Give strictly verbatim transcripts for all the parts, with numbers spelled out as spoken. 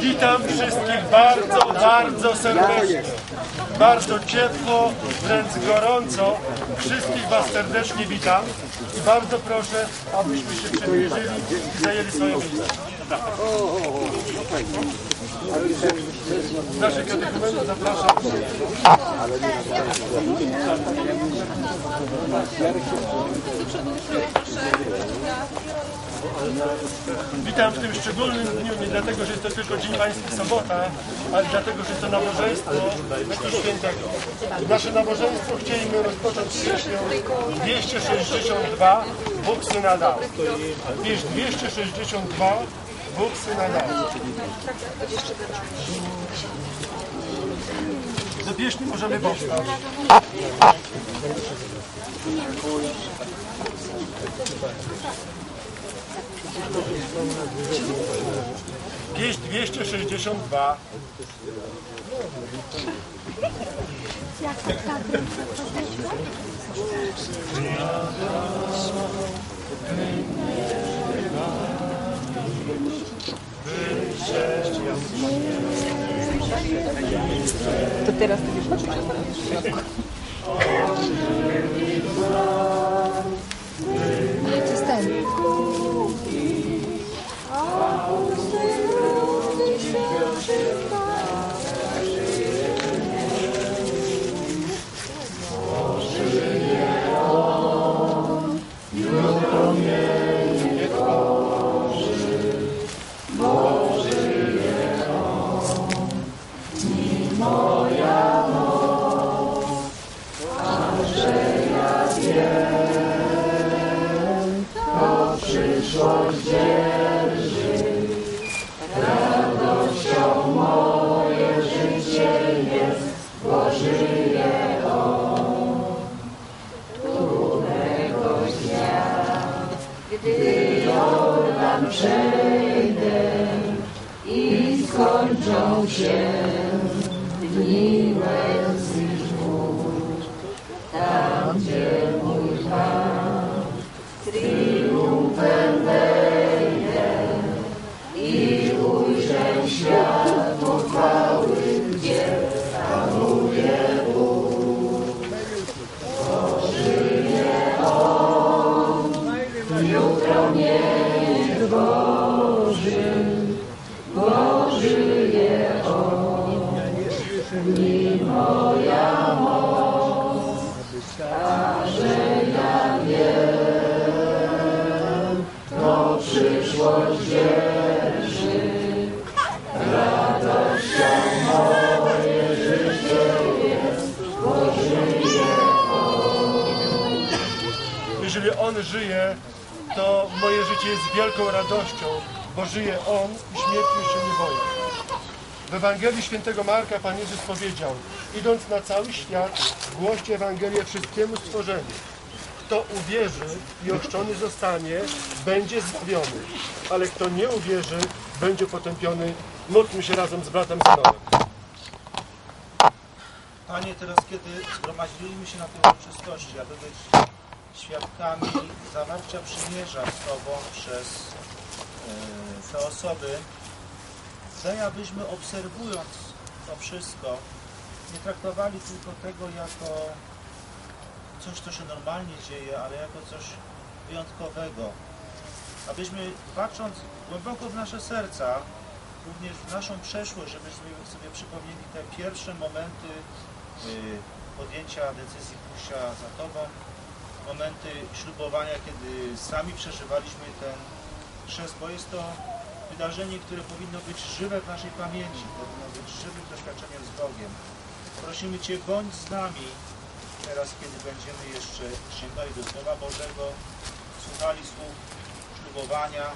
Witam wszystkich bardzo, bardzo serdecznie, bardzo ciepło, wręcz gorąco. Wszystkich Was serdecznie witam i bardzo proszę, abyśmy się przymierzyli i zajęli swoje miejsce. Tak. Z naszego dokumentu zapraszam. Witam w tym szczególnym dniu, nie dlatego, że jest to tylko Dzień Pański Sobota, ale dlatego, że jest to nabożeństwo Ducha Świętego. Nasze nabożeństwo chcieliśmy rozpocząć z pieśnią dwieście sześćdziesiąt dwa Bóg Syna dał. Pieśń dwieście sześćdziesiąt dwa Bóg Syna dał. Do pieśni możemy powstać. Pieśń dwieście sześćdziesiąt dwa. To teraz ty wiesz, co jest ten? Żyje, to moje życie jest wielką radością, bo żyje On i śmierci się nie boję. W Ewangelii Świętego Marka Pan Jezus powiedział: idąc na cały świat, głoście Ewangelię wszystkiemu stworzeniu. Kto uwierzy i ochrzczony zostanie, będzie zbawiony, ale kto nie uwierzy, będzie potępiony. Módlmy się razem z bratem Synonem. Panie, teraz kiedy zgromadziliśmy się na tej uroczystości, aby być świadkami zawarcia przymierza z Tobą przez y, te osoby, daj, abyśmy obserwując to wszystko, nie traktowali tylko tego jako coś, co się normalnie dzieje, ale jako coś wyjątkowego. Abyśmy, patrząc głęboko w nasze serca, również w naszą przeszłość, żebyśmy sobie przypomnieli te pierwsze momenty y, podjęcia decyzji pójścia za Tobą, momenty ślubowania, kiedy sami przeżywaliśmy ten chrzest, bo jest to wydarzenie, które powinno być żywe w naszej pamięci, powinno być żywym doświadczeniem z Bogiem. Prosimy Cię, bądź z nami teraz, kiedy będziemy jeszcze sięgnęli do Słowa Bożego, słuchali słów ślubowania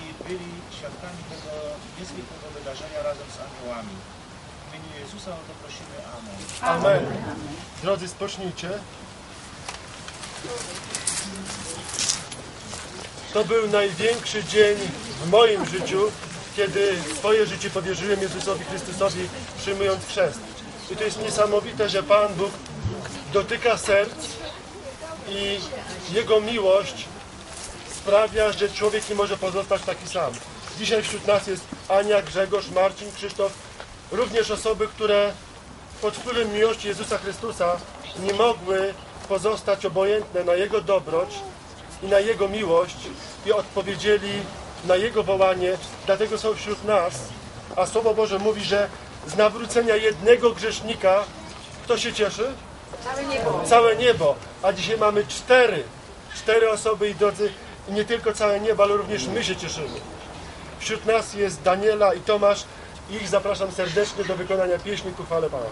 i byli świadkami tego niezwykłego wydarzenia razem z aniołami. W imieniu Jezusa o to prosimy. Amen. Amen. Drodzy, spocznijcie. To był największy dzień w moim życiu, kiedy swoje życie powierzyłem Jezusowi Chrystusowi, przyjmując chrzest. I to jest niesamowite, że Pan Bóg dotyka serc i Jego miłość sprawia, że człowiek nie może pozostać taki sam. Dzisiaj wśród nas jest Ania, Grzegorz, Marcin, Krzysztof, również osoby, które pod wpływem miłości Jezusa Chrystusa nie mogły pozostać obojętne na Jego dobroć i na Jego miłość i odpowiedzieli na Jego wołanie, dlatego są wśród nas, a Słowo Boże mówi, że z nawrócenia jednego grzesznika, kto się cieszy? Całe niebo. Całe niebo. A dzisiaj mamy cztery. Cztery osoby i drodzy, nie tylko całe niebo, ale również my się cieszymy. Wśród nas jest Daniela i Tomasz. Ich zapraszam serdecznie do wykonania pieśni ku chwale Pana.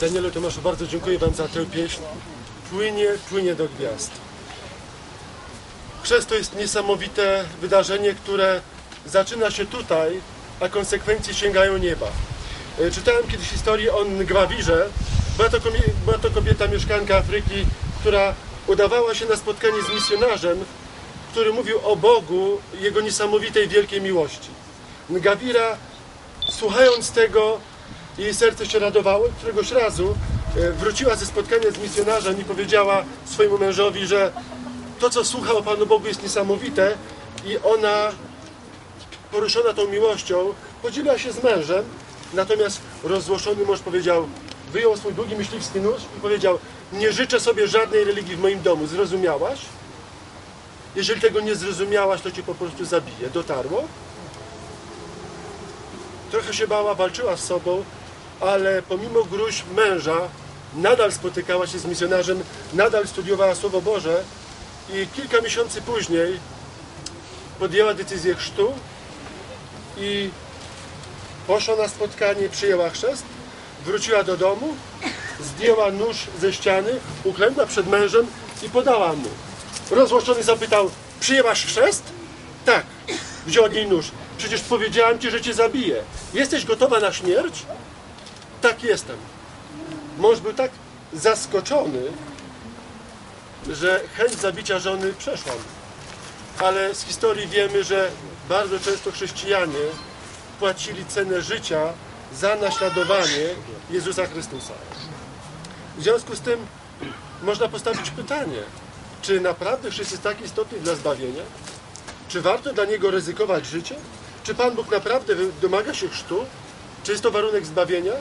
Danielu, Tomaszu, bardzo dziękuję Wam za tę pieśń. Płynie, płynie do gwiazd. Chrzest to jest niesamowite wydarzenie, które zaczyna się tutaj, a konsekwencje sięgają nieba. Czytałem kiedyś historię o Ngawirze. Była to, była to kobieta, mieszkanka Afryki, która udawała się na spotkanie z misjonarzem, który mówił o Bogu, Jego niesamowitej, wielkiej miłości. Ngawira, słuchając tego, jej serce się radowało. Któregoś razu wróciła ze spotkania z misjonarzem i powiedziała swojemu mężowi, że to, co słucha o Panu Bogu, jest niesamowite, i ona, poruszona tą miłością, podzieliła się z mężem. Natomiast rozłoszony mąż powiedział, wyjął swój długi myśliwski nóż i powiedział: nie życzę sobie żadnej religii w moim domu, zrozumiałaś? Jeżeli tego nie zrozumiałaś, to cię po prostu zabije. Dotarło? Trochę się bała, walczyła z sobą, ale pomimo gruźb męża nadal spotykała się z misjonarzem, nadal studiowała Słowo Boże i kilka miesięcy później podjęła decyzję chrztu i poszła na spotkanie, przyjęła chrzest, wróciła do domu, zdjęła nóż ze ściany, uklękła przed mężem i podała mu. Rozłoszczony zapytał, przyjęłaś chrzest? Tak. Wziął od niej nóż. Przecież powiedziałam ci, że cię zabiję. Jesteś gotowa na śmierć? Tak, jestem. Mąż był tak zaskoczony, że chęć zabicia żony przeszła mu. Ale z historii wiemy, że bardzo często chrześcijanie płacili cenę życia za naśladowanie Jezusa Chrystusa. W związku z tym można postawić pytanie, czy naprawdę Chrystus jest tak istotny dla zbawienia? Czy warto dla Niego ryzykować życie? Czy Pan Bóg naprawdę domaga się chrztu? Czy jest to warunek zbawienia?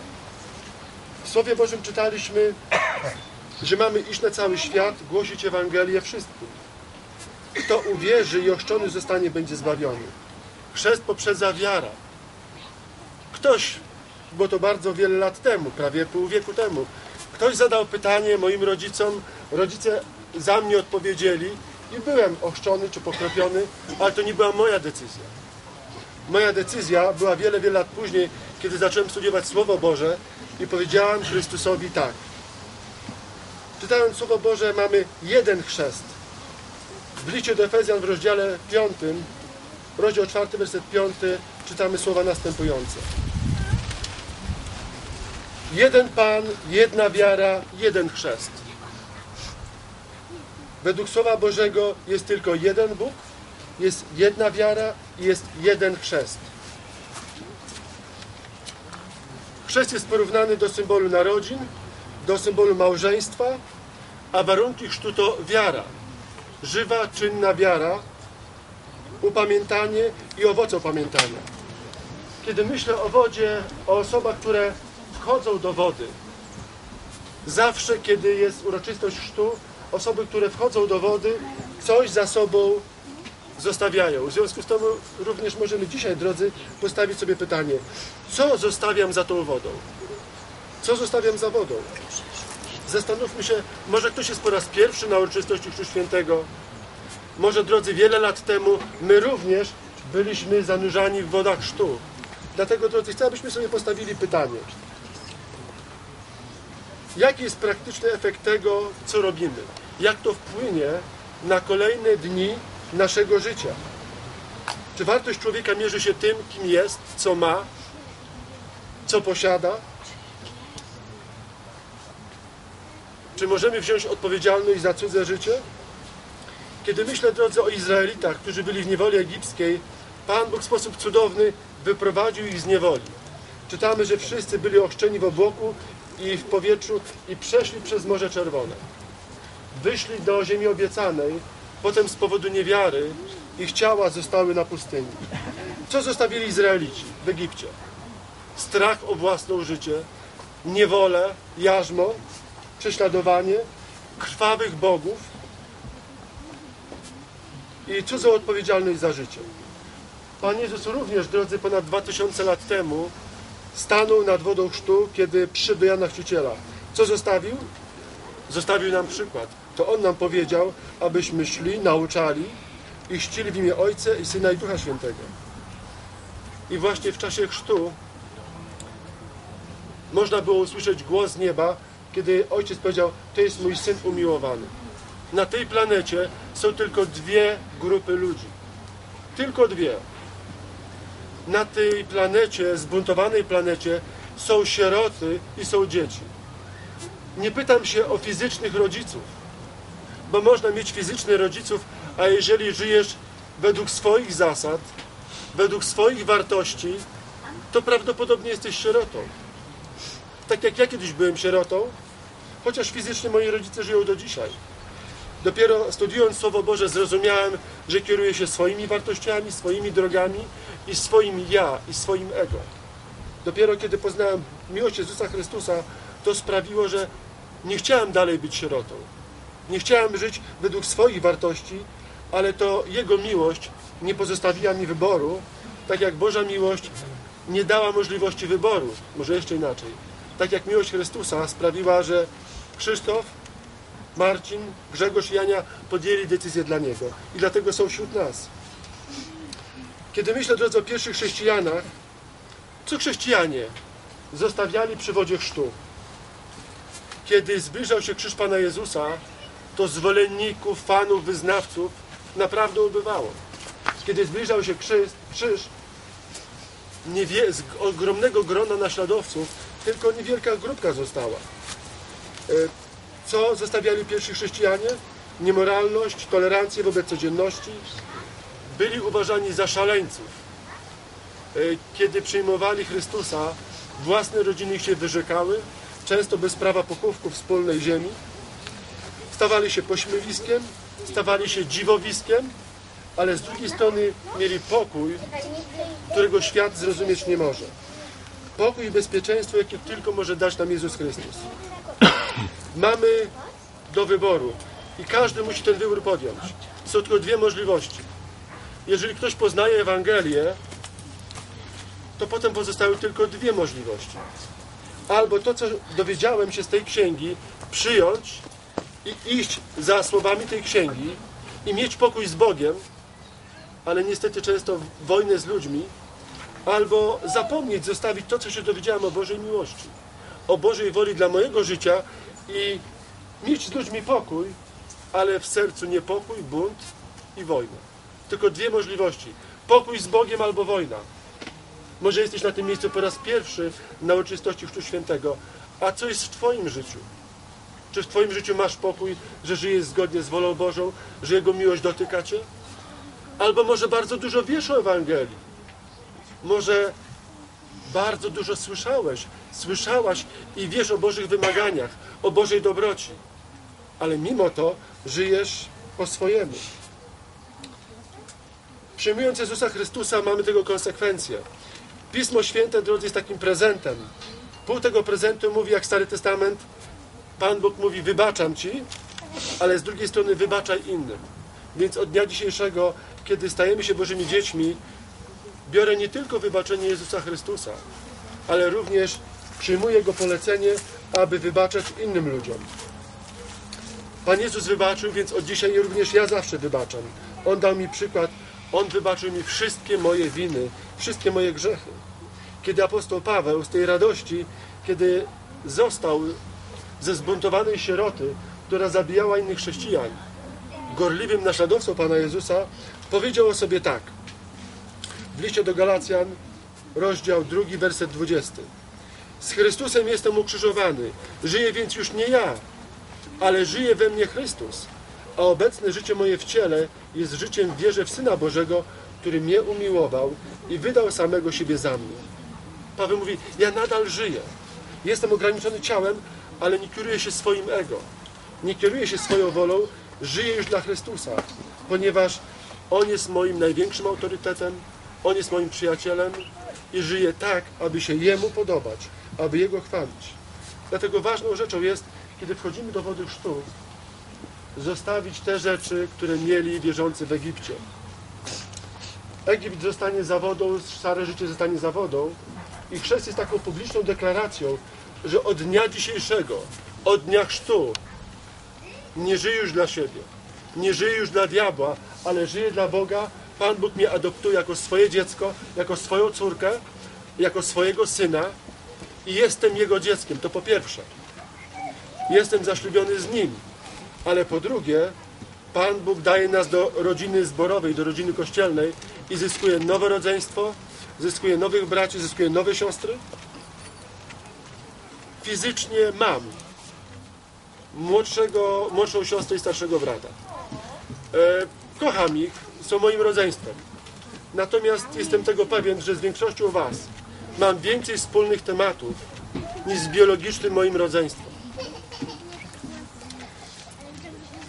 W Słowie Bożym czytaliśmy, że mamy iść na cały świat, głosić Ewangelię wszystkim. Kto uwierzy i ochrzczony zostanie, będzie zbawiony. Chrzest poprzedza wiara. Ktoś, bo to bardzo wiele lat temu, prawie pół wieku temu, ktoś zadał pytanie moim rodzicom, rodzice za mnie odpowiedzieli i byłem ochrzczony czy pokropiony, ale to nie była moja decyzja. Moja decyzja była wiele, wiele lat później, kiedy zacząłem studiować Słowo Boże i powiedziałem Chrystusowi tak. Czytając Słowo Boże, mamy jeden chrzest. W liście do Efezjan w rozdziale piątym, rozdział czwarty, werset piąty, czytamy słowa następujące. Jeden Pan, jedna wiara, jeden chrzest. Według Słowa Bożego jest tylko jeden Bóg, jest jedna wiara i jest jeden chrzest. Chrzest jest porównany do symbolu narodzin, do symbolu małżeństwa, a warunki chrztu to wiara. Żywa, czynna wiara, upamiętanie i owoce upamiętania. Kiedy myślę o wodzie, o osobach, które wchodzą do wody, zawsze kiedy jest uroczystość chrztu, osoby, które wchodzą do wody, coś za sobą zostawiają. W związku z tym również możemy dzisiaj, drodzy, postawić sobie pytanie, co zostawiam za tą wodą? Co zostawiam za wodą? Zastanówmy się, może ktoś jest po raz pierwszy na uroczystości Chrztu Świętego. Może, drodzy, wiele lat temu my również byliśmy zanurzani w wodach chrztu. Dlatego, drodzy, chcę, abyśmy sobie postawili pytanie. Jaki jest praktyczny efekt tego, co robimy? Jak to wpłynie na kolejne dni naszego życia? Czy wartość człowieka mierzy się tym, kim jest, co ma, co posiada? Czy możemy wziąć odpowiedzialność za cudze życie? Kiedy myślę, drodzy, o Izraelitach, którzy byli w niewoli egipskiej, Pan Bóg w sposób cudowny wyprowadził ich z niewoli. Czytamy, że wszyscy byli ochrzczeni w obłoku i w powietrzu i przeszli przez Morze Czerwone. Wyszli do ziemi obiecanej, potem z powodu niewiary ich ciała zostały na pustyni. Co zostawili Izraelici w Egipcie? Strach o własne życie, niewolę, jarzmo, prześladowanie, krwawych bogów i cudzą odpowiedzialność za życie. Pan Jezus również, drodzy, ponad dwa tysiące lat temu stanął nad wodą chrztu, kiedy przyszedł do Jana Chrzciciela. Co zostawił? Zostawił nam przykład. To On nam powiedział, abyśmy szli, nauczali i chrzcili w imię Ojca i Syna i Ducha Świętego. I właśnie w czasie chrztu można było usłyszeć głos z nieba, kiedy Ojciec powiedział, to jest mój Syn umiłowany. Na tej planecie są tylko dwie grupy ludzi. Tylko dwie. Na tej planecie, zbuntowanej planecie, są sieroty i są dzieci. Nie pytam się o fizycznych rodziców, bo można mieć fizycznych rodziców, a jeżeli żyjesz według swoich zasad, według swoich wartości, to prawdopodobnie jesteś sierotą. Tak jak ja kiedyś byłem sierotą, chociaż fizycznie moi rodzice żyją do dzisiaj. Dopiero studiując Słowo Boże zrozumiałem, że kieruję się swoimi wartościami, swoimi drogami i swoim ja, i swoim ego. Dopiero kiedy poznałem miłość Jezusa Chrystusa, to sprawiło, że nie chciałem dalej być sierotą. Nie chciałem żyć według swoich wartości, ale to Jego miłość nie pozostawiła mi wyboru, tak jak Boża miłość nie dała możliwości wyboru, może jeszcze inaczej. Tak jak miłość Chrystusa sprawiła, że Krzysztof, Marcin, Grzegorz i Ania podjęli decyzję dla Niego i dlatego są wśród nas. Kiedy myślę, drodzy, o pierwszych chrześcijanach, co chrześcijanie zostawiali przy wodzie chrztu? Kiedy zbliżał się krzyż Pana Jezusa, to zwolenników, fanów, wyznawców naprawdę ubywało. Kiedy zbliżał się krzyż, krzyż nie wie, z ogromnego grona naśladowców tylko niewielka grupka została. Co zostawiali pierwsi chrześcijanie? Niemoralność, tolerancję wobec codzienności. Byli uważani za szaleńców. Kiedy przyjmowali Chrystusa, własne rodziny ich się wyrzekały, często bez prawa pochówku wspólnej ziemi. Stawali się pośmiewiskiem, stawali się dziwowiskiem, ale z drugiej strony mieli pokój, którego świat zrozumieć nie może. Pokój i bezpieczeństwo, jakie tylko może dać nam Jezus Chrystus. Mamy do wyboru i każdy musi ten wybór podjąć. Są tylko dwie możliwości. Jeżeli ktoś poznaje Ewangelię, to potem pozostały tylko dwie możliwości. Albo to, co dowiedziałem się z tej księgi, przyjąć i iść za słowami tej księgi i mieć pokój z Bogiem, ale niestety często wojnę z ludźmi, albo zapomnieć, zostawić to, co się dowiedziałem o Bożej miłości, o Bożej woli dla mojego życia i mieć z ludźmi pokój, ale w sercu niepokój, bunt i wojna. Tylko dwie możliwości. Pokój z Bogiem albo wojna. Może jesteś na tym miejscu po raz pierwszy na uroczystości Chrztu Świętego. A co jest w Twoim życiu? Czy w Twoim życiu masz pokój, że żyjesz zgodnie z wolą Bożą, że Jego miłość dotyka Cię? Albo może bardzo dużo wiesz o Ewangelii. Może bardzo dużo słyszałeś, słyszałaś i wiesz o Bożych wymaganiach, o Bożej dobroci, ale mimo to żyjesz po swojemu. Przyjmując Jezusa Chrystusa, mamy tego konsekwencje. Pismo Święte, drodzy, jest takim prezentem. Pół tego prezentu mówi, jak Stary Testament, Pan Bóg mówi, wybaczam Ci, ale z drugiej strony wybaczaj innym. Więc od dnia dzisiejszego, kiedy stajemy się Bożymi dziećmi, biorę nie tylko wybaczenie Jezusa Chrystusa, ale również przyjmuję Jego polecenie, aby wybaczać innym ludziom. Pan Jezus wybaczył, więc od dzisiaj również ja zawsze wybaczam. On dał mi przykład, On wybaczył mi wszystkie moje winy, wszystkie moje grzechy. Kiedy apostoł Paweł z tej radości, kiedy został ze zbuntowanej sieroty, która zabijała innych chrześcijan, gorliwym naśladowcą Pana Jezusa, powiedział o sobie tak. W liście do Galacjan, rozdział drugi, werset dwudziesty. Z Chrystusem jestem ukrzyżowany, żyję więc już nie ja, ale żyje we mnie Chrystus, a obecne życie moje w ciele jest życiem w wierze w Syna Bożego, który mnie umiłował i wydał samego siebie za mnie. Paweł mówi, ja nadal żyję, jestem ograniczony ciałem, ale nie kieruję się swoim ego, nie kieruję się swoją wolą, żyję już dla Chrystusa, ponieważ On jest moim największym autorytetem, On jest moim przyjacielem i żyje tak, aby się Jemu podobać, aby Jego chwalić. Dlatego ważną rzeczą jest, kiedy wchodzimy do wody chrztu, zostawić te rzeczy, które mieli wierzący w Egipcie. Egipt zostanie za wodą, stare życie zostanie za wodą i chrzest jest taką publiczną deklaracją, że od dnia dzisiejszego, od dnia chrztu nie żyję już dla siebie, nie żyję już dla diabła, ale żyję dla Boga. Pan Bóg mnie adoptuje jako swoje dziecko, jako swoją córkę, jako swojego syna i jestem Jego dzieckiem. To po pierwsze. Jestem zaślubiony z Nim. Ale po drugie, Pan Bóg daje nas do rodziny zborowej, do rodziny kościelnej i zyskuje nowe rodzeństwo, zyskuje nowych braci, zyskuje nowe siostry. Fizycznie mam młodszego, młodszą siostrę i starszego brata. E, kocham ich. Są moim rodzeństwem. Natomiast jestem tego pewien, że z większością Was mam więcej wspólnych tematów niż z biologicznym moim rodzeństwem.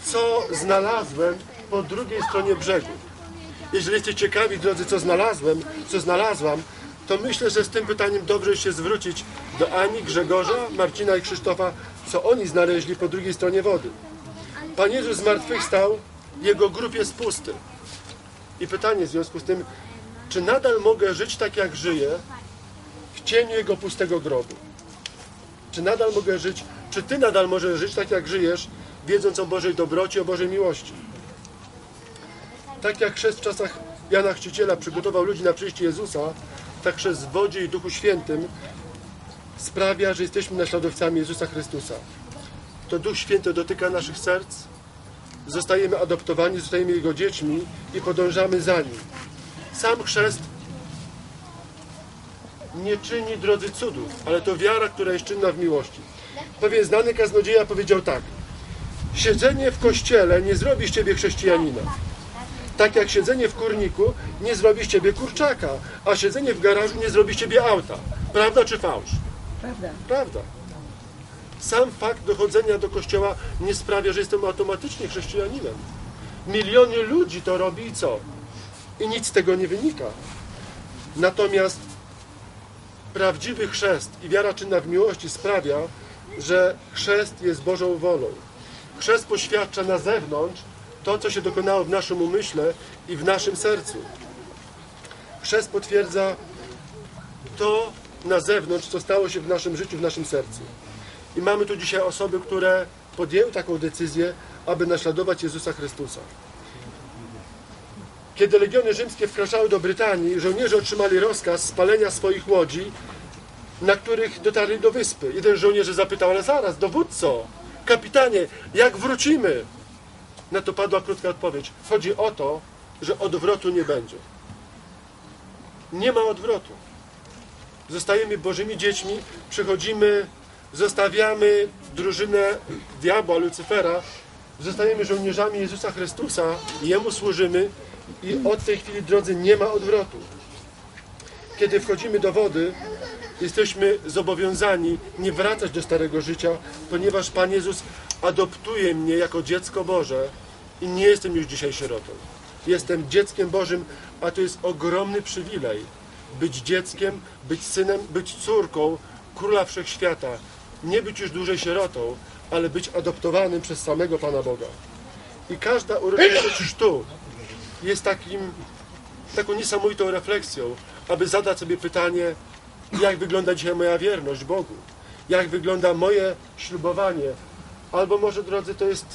Co znalazłem po drugiej stronie brzegu? Jeżeli jesteście ciekawi, drodzy, co znalazłem, co znalazłam, to myślę, że z tym pytaniem dobrze się zwrócić do Ani, Grzegorza, Marcina i Krzysztofa, co oni znaleźli po drugiej stronie wody. Pan Jezus zmartwychwstał jego grób jest pusty. I pytanie w związku z tym, czy nadal mogę żyć tak jak żyję w cieniu jego pustego grobu? Czy nadal mogę żyć, czy ty nadal możesz żyć tak jak żyjesz, wiedząc o Bożej dobroci, o Bożej miłości? Tak jak chrzest w czasach Jana Chrzciciela przygotował ludzi na przyjście Jezusa, tak chrzest w wodzie i Duchu Świętym sprawia, że jesteśmy naśladowcami Jezusa Chrystusa. To Duch Święty dotyka naszych serc, zostajemy adoptowani, zostajemy Jego dziećmi i podążamy za Nim. Sam chrzest nie czyni, drodzy, cudów, ale to wiara, która jest czynna w miłości. Pewien znany kaznodzieja powiedział tak: siedzenie w kościele nie zrobi z ciebie chrześcijanina. Tak jak siedzenie w kurniku nie zrobi z ciebie kurczaka, a siedzenie w garażu nie zrobi z ciebie auta. Prawda czy fałsz? Prawda. Prawda. Sam fakt dochodzenia do kościoła nie sprawia, że jestem automatycznie chrześcijaninem. Miliony ludzi to robi i co? I nic z tego nie wynika. Natomiast prawdziwy chrzest i wiara czynna w miłości sprawia, że chrzest jest Bożą wolą. Chrzest poświadcza na zewnątrz to, co się dokonało w naszym umyśle i w naszym sercu. Chrzest potwierdza to na zewnątrz, co stało się w naszym życiu, w naszym sercu. I mamy tu dzisiaj osoby, które podjęły taką decyzję, aby naśladować Jezusa Chrystusa. Kiedy legiony rzymskie wkraczały do Brytanii, żołnierze otrzymali rozkaz spalenia swoich łodzi, na których dotarli do wyspy. Jeden z żołnierzy zapytał: ale zaraz, dowódco, kapitanie, jak wrócimy? Na to padła krótka odpowiedź: chodzi o to, że odwrotu nie będzie. Nie ma odwrotu. Zostajemy Bożymi dziećmi, przychodzimy, zostawiamy drużynę diabła, Lucyfera, zostajemy żołnierzami Jezusa Chrystusa, Jemu służymy i od tej chwili, drodzy, nie ma odwrotu. Kiedy wchodzimy do wody, jesteśmy zobowiązani nie wracać do starego życia, ponieważ Pan Jezus adoptuje mnie jako dziecko Boże i nie jestem już dzisiaj sierotą. Jestem dzieckiem Bożym, a to jest ogromny przywilej. Być dzieckiem, być synem, być córką Króla Wszechświata. Nie być już dłużej sierotą, ale być adoptowanym przez samego Pana Boga. I każda uroczystość chrztu jest takim, taką niesamowitą refleksją, aby zadać sobie pytanie, jak wygląda dzisiaj moja wierność Bogu, jak wygląda moje ślubowanie. Albo może, drodzy, to jest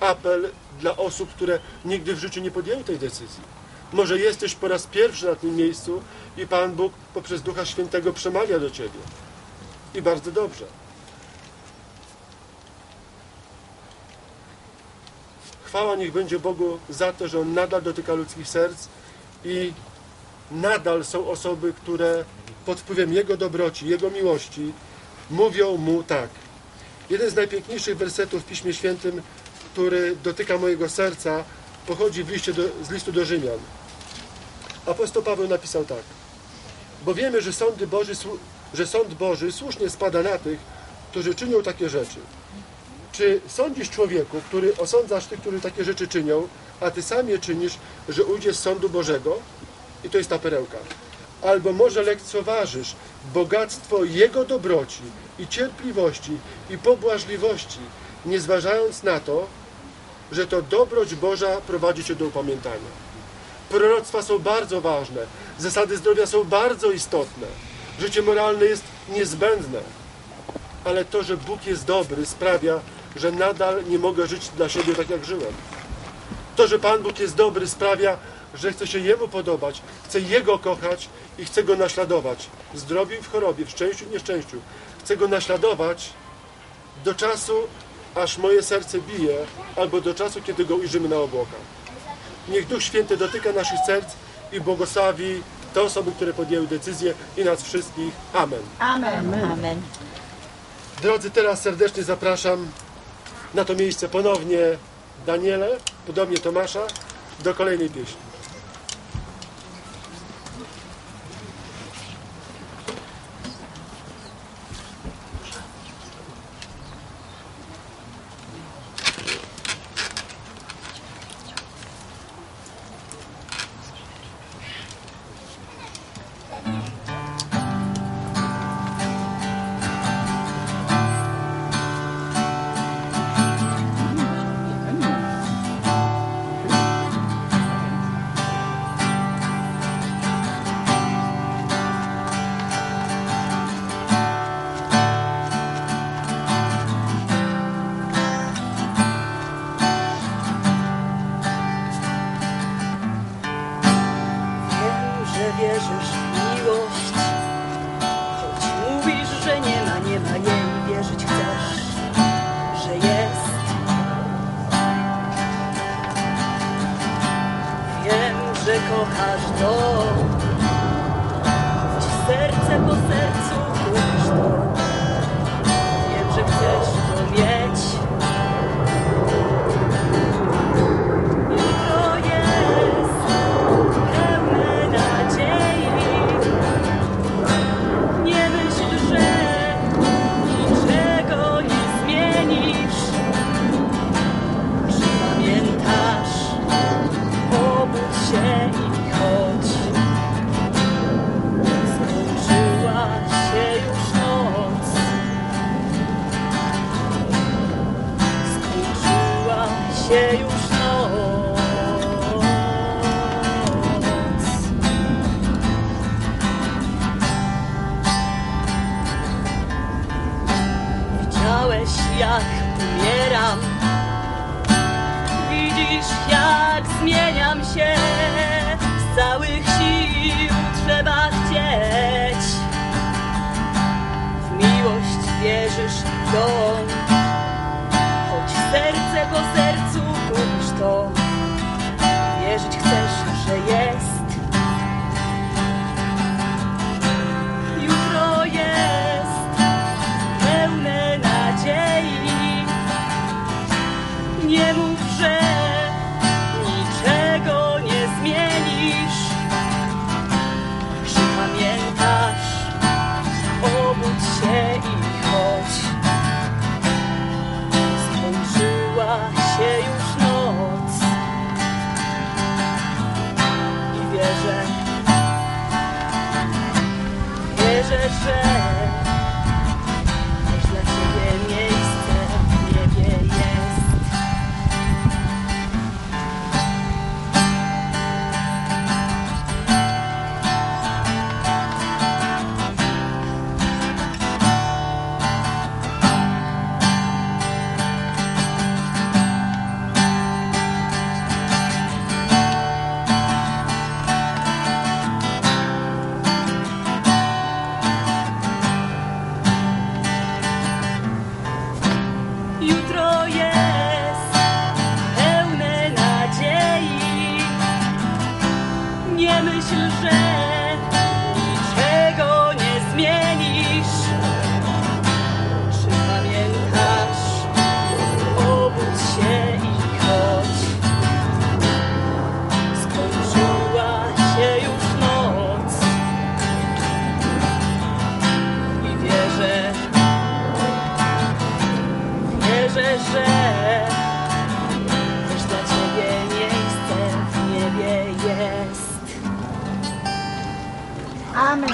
apel dla osób, które nigdy w życiu nie podjęły tej decyzji. Może jesteś po raz pierwszy na tym miejscu i Pan Bóg poprzez Ducha Świętego przemawia do ciebie. I bardzo dobrze. Chwała niech będzie Bogu za to, że On nadal dotyka ludzkich serc i nadal są osoby, które pod wpływem Jego dobroci, Jego miłości mówią Mu tak. Jeden z najpiękniejszych wersetów w Piśmie Świętym, który dotyka mojego serca, pochodzi w liście do, z listu do Rzymian. Apostoł Paweł napisał tak: bo wiemy, że, sądy Boży, że sąd Boży słusznie spada na tych, którzy czynią takie rzeczy. Czy sądzisz, człowieku, który osądzasz tych, którzy takie rzeczy czynią, a ty sam je czynisz, że ujdziesz z sądu Bożego? I to jest ta perełka. Albo może lekceważysz bogactwo Jego dobroci i cierpliwości i pobłażliwości, nie zważając na to, że to dobroć Boża prowadzi cię do upamiętania. Proroctwa są bardzo ważne, zasady zdrowia są bardzo istotne, życie moralne jest niezbędne, ale to, że Bóg jest dobry, sprawia, że nadal nie mogę żyć dla siebie tak, jak żyłem. To, że Pan Bóg jest dobry, sprawia, że chcę się Jemu podobać, chcę Jego kochać i chcę Go naśladować. W zdrowiu i w chorobie, w szczęściu i nieszczęściu. Chcę Go naśladować do czasu, aż moje serce bije, albo do czasu, kiedy Go ujrzymy na obłokach. Niech Duch Święty dotyka naszych serc i błogosławi te osoby, które podjęły decyzję, i nas wszystkich. Amen. Amen. Amen. Drodzy, teraz serdecznie zapraszam na to miejsce ponownie Danielę, podobnie Tomasza, do kolejnej pieśni. wierzysz w miłość, choć mówisz, że nie ma, nie ma jej, wierzyć chcesz, że jest. Wiem, że kochasz to, choć serce po sercu kupisz to. Wiem, że chcesz to mieć. Jak umieram, widzisz, jak zmieniam się, z całych sił trzeba chcieć. W miłość wierzysz w to, choć serce po sercu kupisz to. Wierzyć chcesz, że jest. Nie mów, że niczego nie zmienisz. Przypamiętasz, obudź się i chodź. Skończyła się już noc i wierzę, wierzę, że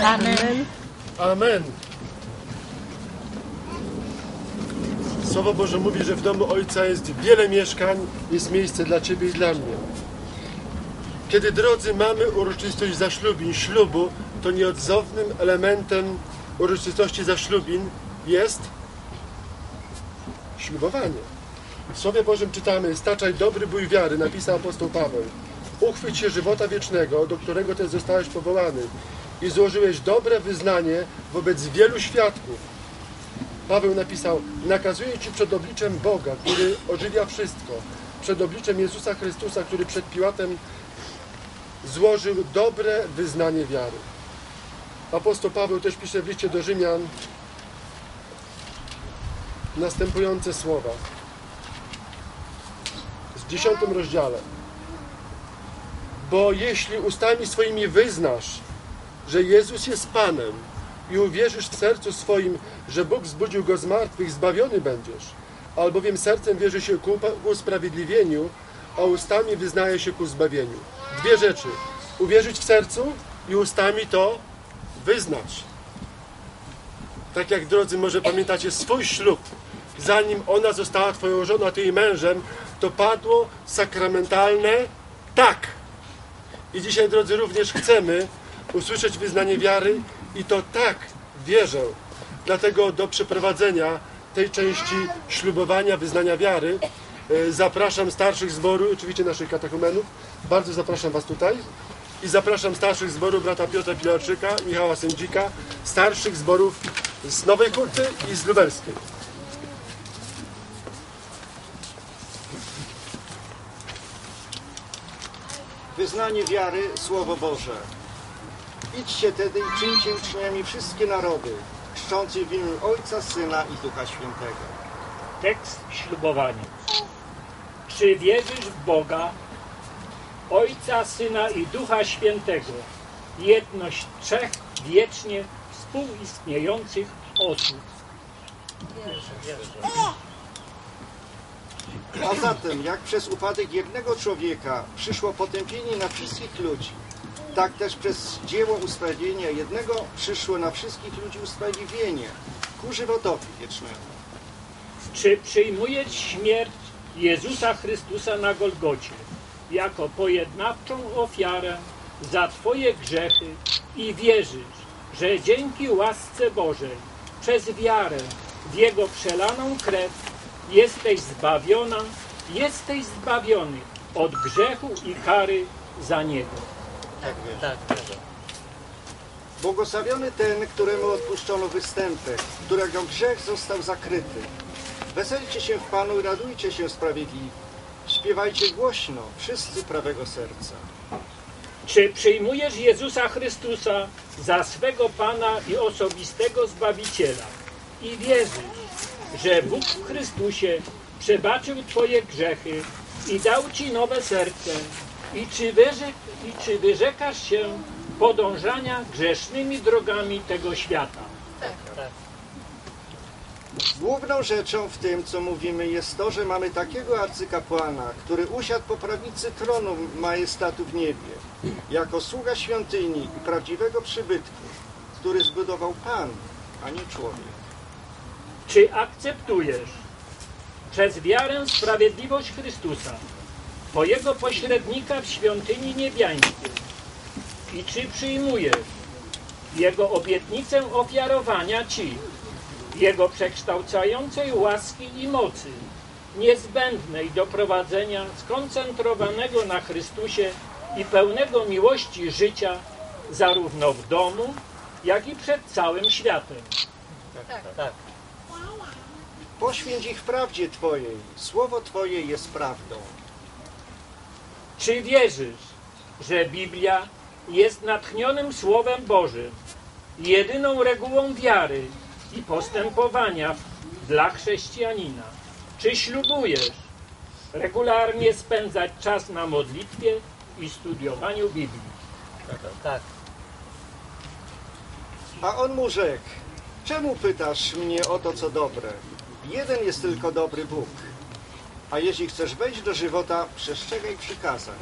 Amen. Amen. Słowo Boże mówi, że w domu Ojca jest wiele mieszkań, jest miejsce dla Ciebie i dla mnie. Kiedy, drodzy, mamy uroczystość zaślubin, ślubu, to nieodzownym elementem uroczystości zaślubin jest ślubowanie. W Słowie Bożym czytamy: staczaj dobry bój wiary, napisał apostoł Paweł. Uchwyć się żywota wiecznego, do którego też zostałeś powołany. I złożyłeś dobre wyznanie wobec wielu świadków. Paweł napisał: nakazuję Ci przed obliczem Boga, który ożywia wszystko, przed obliczem Jezusa Chrystusa, który przed Piłatem złożył dobre wyznanie wiary. Apostoł Paweł też pisze w liście do Rzymian następujące słowa w dziesiątym rozdziale. Bo jeśli ustami swoimi wyznasz, że Jezus jest Panem i uwierzysz w sercu swoim, że Bóg wzbudził Go z martwych, zbawiony będziesz. Albowiem sercem wierzy się ku usprawiedliwieniu, a ustami wyznaje się ku zbawieniu. Dwie rzeczy. Uwierzyć w sercu i ustami to wyznać. Tak jak, drodzy, może pamiętacie swój ślub. Zanim ona została Twoją żoną, a Ty jej mężem, to padło sakramentalne tak. I dzisiaj, drodzy, również chcemy usłyszeć wyznanie wiary i to tak, wierzę. Dlatego do przeprowadzenia tej części ślubowania, wyznania wiary zapraszam starszych zboru, oczywiście naszych katechumenów. Bardzo zapraszam Was tutaj. i zapraszam starszych zboru brata Piotra Pilarczyka, Michała Sędzika, starszych zborów z Nowej Huty i z Lubelskiej. Wyznanie wiary, Słowo Boże. Idźcie tedy i czyńcie uczniami wszystkie narody, chrzcząc je w imię Ojca, Syna i Ducha Świętego. Tekst ślubowania. Czy wierzysz w Boga, Ojca, Syna i Ducha Świętego, jedność trzech wiecznie współistniejących osób? Wierzę, wierzę. A zatem, jak przez upadek jednego człowieka przyszło potępienie na wszystkich ludzi, tak też przez dzieło usprawiedliwienia jednego przyszło na wszystkich ludzi usprawiedliwienie ku żywotowi wiecznemu. Czy przyjmujesz śmierć Jezusa Chrystusa na Golgocie jako pojednawczą ofiarę za Twoje grzechy i wierzysz, że dzięki łasce Bożej przez wiarę w Jego przelaną krew jesteś zbawiona, jesteś zbawiony od grzechu i kary za niego? Tak, tak, tak. Błogosławiony ten, któremu odpuszczono występek, którego grzech został zakryty. Weselcie się w Panu i radujcie się sprawiedliwi. Śpiewajcie głośno, wszyscy prawego serca. Czy przyjmujesz Jezusa Chrystusa za swego Pana i osobistego Zbawiciela i wierzysz, że Bóg w Chrystusie przebaczył Twoje grzechy i dał Ci nowe serce? I czy, wyrzek, I czy wyrzekasz się podążania grzesznymi drogami tego świata? Tak, tak. Główną rzeczą w tym, co mówimy, jest to, że mamy takiego arcykapłana, który usiadł po prawicy tronu majestatu w niebie, jako sługa świątyni i prawdziwego przybytku, który zbudował Pan, a nie człowiek. Czy akceptujesz przez wiarę sprawiedliwość Chrystusa, Twojego pośrednika w świątyni niebiańskiej? I czy przyjmujesz Jego obietnicę ofiarowania Ci, Jego przekształcającej łaski i mocy, niezbędnej do prowadzenia skoncentrowanego na Chrystusie i pełnego miłości życia zarówno w domu, jak i przed całym światem? Tak, tak, tak. Poświęć ich prawdzie Twojej. Słowo Twoje jest prawdą. Czy wierzysz, że Biblia jest natchnionym Słowem Bożym, jedyną regułą wiary i postępowania dla chrześcijanina? Czy ślubujesz regularnie spędzać czas na modlitwie i studiowaniu Biblii? Tak, tak. A on mu rzekł: czemu pytasz mnie o to, co dobre? Jeden jest tylko dobry Bóg. A jeśli chcesz wejść do żywota, przestrzegaj przykazań.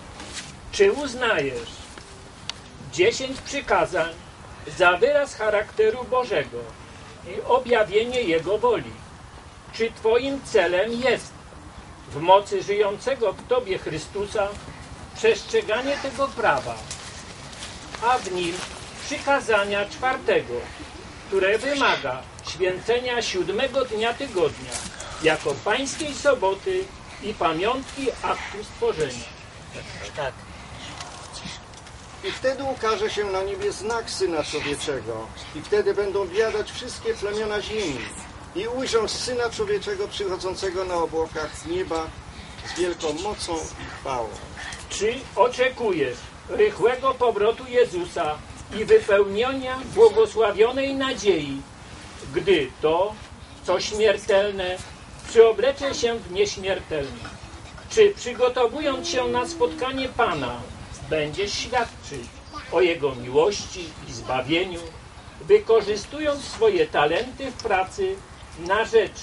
Czy uznajesz dziesięć przykazań za wyraz charakteru Bożego i objawienie Jego woli? Czy Twoim celem jest w mocy żyjącego w Tobie Chrystusa przestrzeganie tego prawa, a w nim przykazania czwartego, które wymaga święcenia siódmego dnia tygodnia jako pańskiej soboty i pamiątki aktu stworzenia? Tak. I wtedy ukaże się na niebie znak Syna Człowieczego i wtedy będą biadać wszystkie plemiona ziemi i ujrzą Syna Człowieczego przychodzącego na obłokach nieba z wielką mocą i chwałą. Czy oczekujesz rychłego powrotu Jezusa i wypełnienia błogosławionej nadziei, gdy to, co śmiertelne, przyoblecze się w nieśmiertelne? Czy przygotowując się na spotkanie Pana, będziesz świadczyć o Jego miłości i zbawieniu, wykorzystując swoje talenty w pracy na rzecz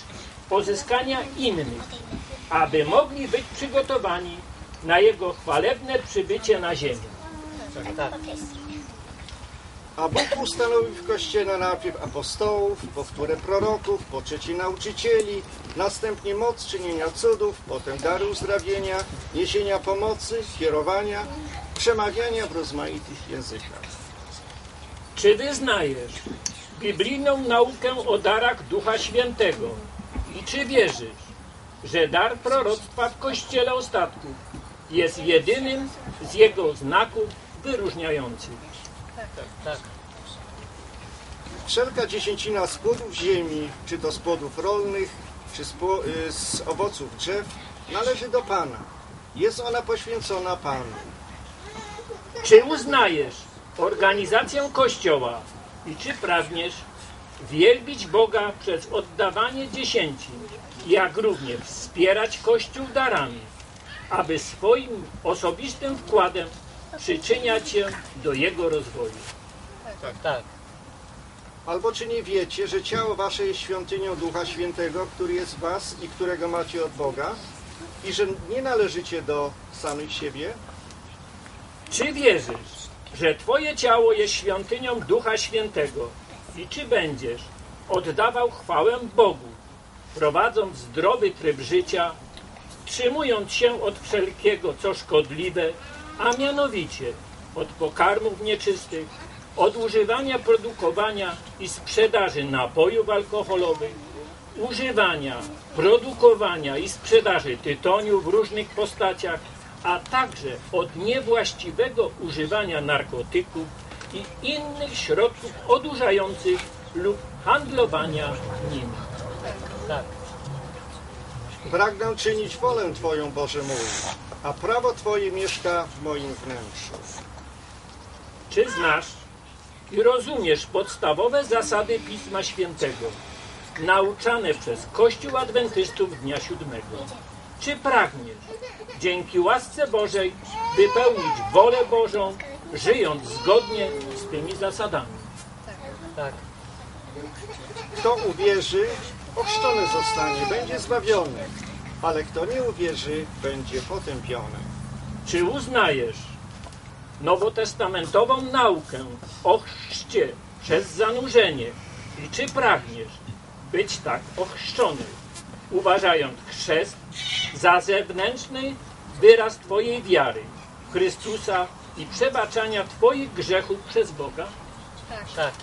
pozyskania innych, aby mogli być przygotowani na Jego chwalebne przybycie na ziemię? Tak. A Bóg ustanowił w Kościele najpierw apostołów, po wtórę proroków, po trzeci nauczycieli, następnie moc czynienia cudów, potem dary uzdrawienia, niesienia pomocy, kierowania, przemawiania w rozmaitych językach. Czy wyznajesz biblijną naukę o darach Ducha Świętego i czy wierzysz, że dar proroctwa w Kościele Ostatków jest jedynym z jego znaków wyróżniających. Tak, tak, tak. Wszelka dziesięcina z plodów ziemi, czy to z plodów rolnych, czy z, z owoców drzew, należy do Pana. Jest ona poświęcona Panu. Czy uznajesz organizację Kościoła i czy pragniesz wielbić Boga przez oddawanie dziesięcin, jak również wspierać Kościół darami, aby swoim osobistym wkładem przyczyniać się do jego rozwoju? Tak, tak. Albo czy nie wiecie, że ciało wasze jest świątynią Ducha Świętego, który jest w was i którego macie od Boga, i że nie należycie do samych siebie? Czy wierzysz, że twoje ciało jest świątynią Ducha Świętego i czy będziesz oddawał chwałę Bogu, prowadząc zdrowy tryb życia, wstrzymując się od wszelkiego, co szkodliwe, a mianowicie od pokarmów nieczystych, od używania, produkowania i sprzedaży napojów alkoholowych, używania, produkowania i sprzedaży tytoniu w różnych postaciach, a także od niewłaściwego używania narkotyków i innych środków odurzających lub handlowania nimi. Tak. Pragnę czynić wolę Twoją, Boże mój, a prawo Twoje mieszka w moim wnętrzu. Czy znasz i rozumiesz podstawowe zasady Pisma Świętego, nauczane przez Kościół Adwentystów Dnia Siódmego? Czy pragniesz, dzięki łasce Bożej, wypełnić wolę Bożą, żyjąc zgodnie z tymi zasadami? Tak. Kto uwierzy, ochrzczony zostanie, będzie zbawiony, ale kto nie uwierzy, będzie potępiony. Czy uznajesz nowotestamentową naukę o chrzcie przez zanurzenie i czy pragniesz być tak ochrzczony, uważając chrzest za zewnętrzny wyraz twojej wiary w Chrystusa i przebaczania twoich grzechów przez Boga? Tak. Tak.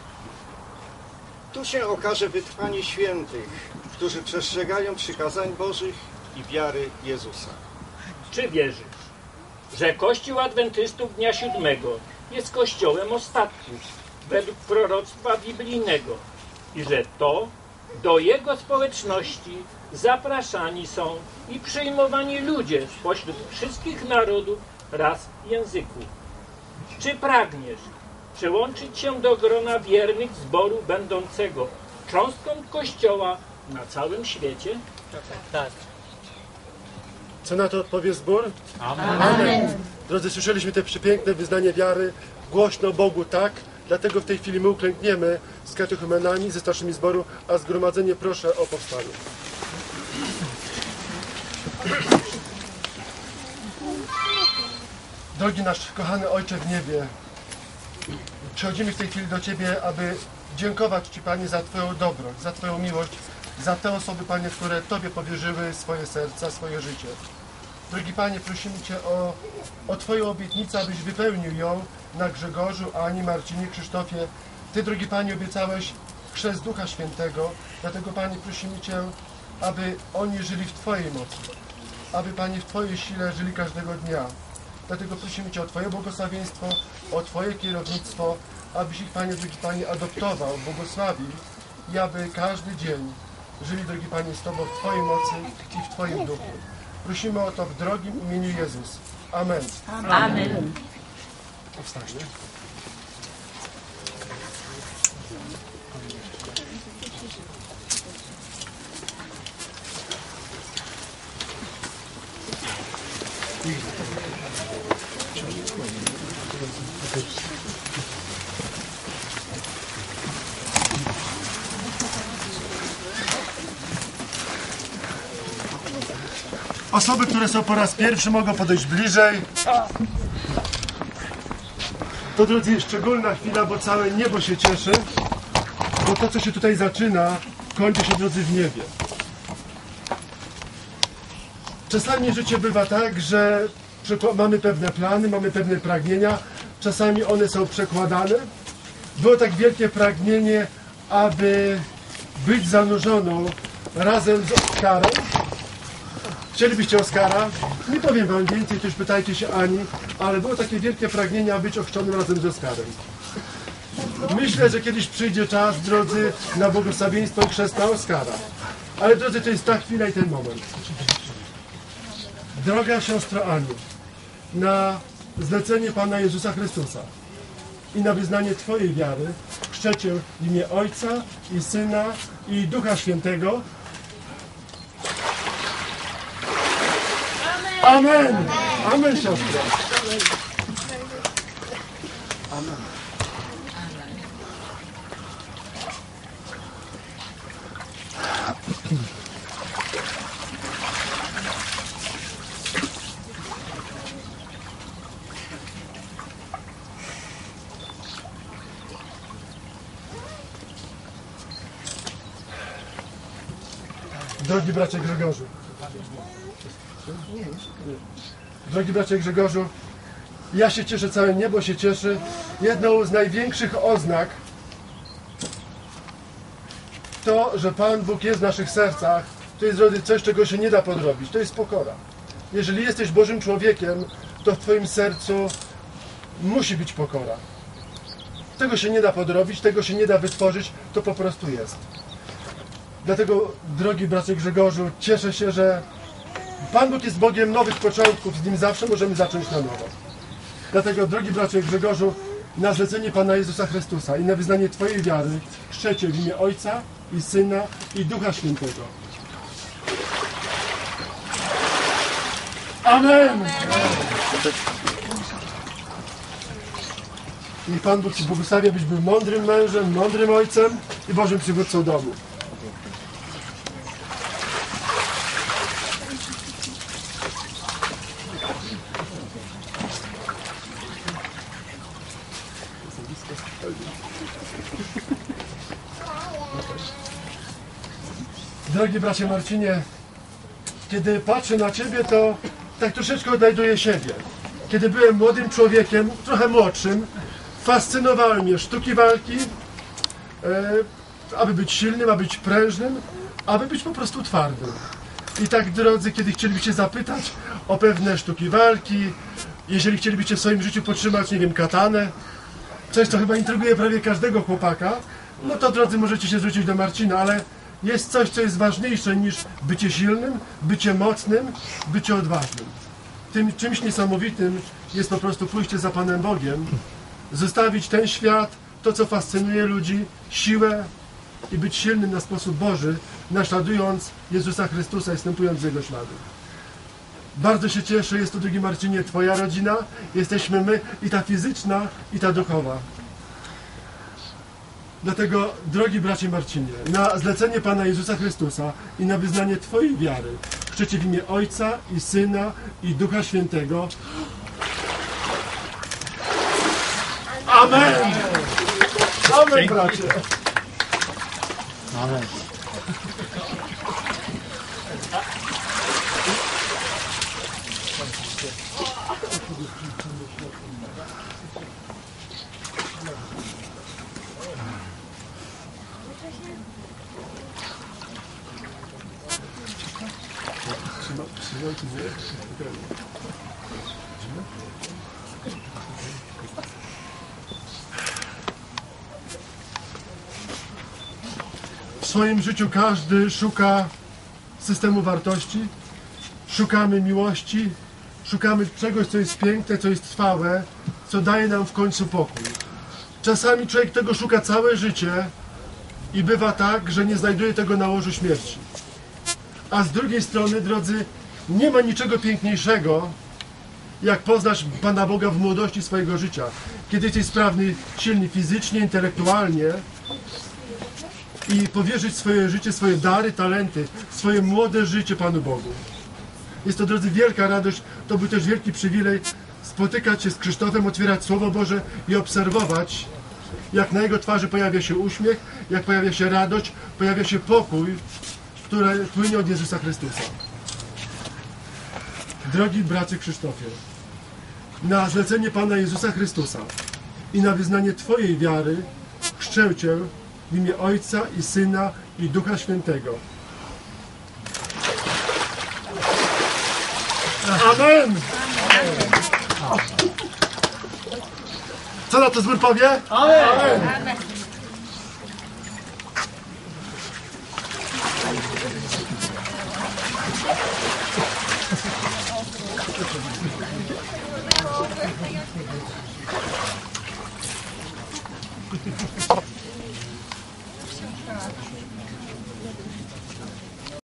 Tu się okaże wytrwanie świętych, którzy przestrzegają przykazań Bożych i wiary Jezusa. Czy wierzysz, że Kościół Adwentystów Dnia Siódmego jest kościołem ostatnim według proroctwa biblijnego i że to do jego społeczności zapraszani są i przyjmowani ludzie spośród wszystkich narodów, ras i języków? Czy pragniesz przyłączyć się do grona wiernych zboru będącego cząstką Kościoła na całym świecie? Tak. Tak. Co na to odpowie zbór? Amen. Amen. Drodzy, słyszeliśmy te przepiękne wyznanie wiary, głośno Bogu tak, dlatego w tej chwili my uklękniemy z katechumenami, ze starszymi zboru, a zgromadzenie proszę o powstanie. Drogi nasz kochany Ojcze w niebie, przechodzimy w tej chwili do Ciebie, aby dziękować Ci, Panie, za Twoją dobroć, za Twoją miłość, za te osoby, Panie, które Tobie powierzyły swoje serca, swoje życie. Drogi Panie, prosimy Cię o, o Twoją obietnicę, abyś wypełnił ją na Grzegorzu, Ani, Marcinie, Krzysztofie. Ty, drogi Panie, obiecałeś chrzest Ducha Świętego, dlatego, Panie, prosimy Cię, aby oni żyli w Twojej mocy, aby, Panie, w Twojej sile żyli każdego dnia. Dlatego prosimy Cię o Twoje błogosławieństwo, o Twoje kierownictwo, abyś ich, Panie, drogi Panie, adoptował, błogosławił i aby każdy dzień żyli, drogi Panie, z Tobą w Twojej mocy i w Twoim duchu. Prosimy o to w drogim imieniu Jezus. Amen. Amen. Amen. Powstańmy. Osoby, które są po raz pierwszy, mogą podejść bliżej. To, drodzy, szczególna chwila, bo całe niebo się cieszy, bo to, co się tutaj zaczyna, kończy się, drodzy, w niebie. Czasami życie bywa tak, że mamy pewne plany, mamy pewne pragnienia, czasami one są przekładane. Było tak wielkie pragnienie, aby być zanurzoną razem z Oskarem. Chcielibyście Oskara? Nie powiem wam więcej, to już pytajcie się Ani, ale było takie wielkie pragnienie, aby być ochrzczonym razem z Oskarem. Myślę, że kiedyś przyjdzie czas, drodzy, na błogosławieństwo chrzestna Oskara. Ale drodzy, to jest ta chwila i ten moment. Droga siostro Aniu, na zlecenie Pana Jezusa Chrystusa i na wyznanie Twojej wiary chrzczę Cię w imię Ojca i Syna i Ducha Świętego. Amen! Amen, Amen siostro! Amen. Drogi bracie Grzegorzu, drogi bracie Grzegorzu, ja się cieszę, całe niebo się cieszy. Jedną z największych oznak to, że Pan Bóg jest w naszych sercach, to jest, drodzy, coś, czego się nie da podrobić. To jest pokora. Jeżeli jesteś Bożym człowiekiem, to w Twoim sercu musi być pokora. Tego się nie da podrobić, tego się nie da wytworzyć, to po prostu jest. Dlatego, drogi bracie Grzegorzu, cieszę się, że Pan Bóg jest Bogiem nowych początków, z Nim zawsze możemy zacząć na nowo. Dlatego, drogi bracie Grzegorzu, na zlecenie Pana Jezusa Chrystusa i na wyznanie Twojej wiary chrzczę Cię w imię Ojca i Syna i Ducha Świętego. Amen! Amen. Niech Pan Bóg Ci błogosławia, byś był mądrym mężem, mądrym ojcem i Bożym przywódcą domu. Drogi bracie Marcinie, kiedy patrzę na Ciebie, to tak troszeczkę odnajduję siebie. Kiedy byłem młodym człowiekiem, trochę młodszym, fascynowały mnie sztuki walki, e, aby być silnym, aby być prężnym, aby być po prostu twardym. I tak, drodzy, kiedy chcielibyście zapytać o pewne sztuki walki, jeżeli chcielibyście w swoim życiu podtrzymać, nie wiem, katanę, coś, co chyba intryguje prawie każdego chłopaka, no to, drodzy, możecie się zwrócić do Marcina, ale jest coś, co jest ważniejsze niż bycie silnym, bycie mocnym, bycie odważnym. Tym czymś niesamowitym jest po prostu pójście za Panem Bogiem, zostawić ten świat, to co fascynuje ludzi, siłę i być silnym na sposób Boży, naśladując Jezusa Chrystusa i wstępując w Jego ślady. Bardzo się cieszę, jest to, drogi Marcinie, Twoja rodzina, jesteśmy my i ta fizyczna, i ta duchowa. Dlatego, drogi bracie Marcinie, na zlecenie Pana Jezusa Chrystusa i na wyznanie Twojej wiary chrzczę Cię w imię Ojca i Syna i Ducha Świętego. Amen! Amen, bracie! Amen. W swoim życiu każdy szuka systemu wartości, szukamy miłości, szukamy czegoś, co jest piękne, co jest trwałe, co daje nam w końcu pokój. Czasami człowiek tego szuka całe życie i bywa tak, że nie znajduje tego na łożu śmierci. A z drugiej strony, drodzy, nie ma niczego piękniejszego, jak poznasz Pana Boga w młodości swojego życia. Kiedy jesteś sprawny, silny fizycznie, intelektualnie i powierzyć swoje życie, swoje dary, talenty, swoje młode życie Panu Bogu. Jest to, drodzy, wielka radość, to był też wielki przywilej spotykać się z Krzysztofem, otwierać Słowo Boże i obserwować, jak na jego twarzy pojawia się uśmiech, jak pojawia się radość, pojawia się pokój, które płynie od Jezusa Chrystusa. Drogi bracie Krzysztofie, na zlecenie Pana Jezusa Chrystusa i na wyznanie Twojej wiary chrzczę Cię w imię Ojca i Syna i Ducha Świętego. Amen! Co na to zbór powie? Amen! Amen. Amen.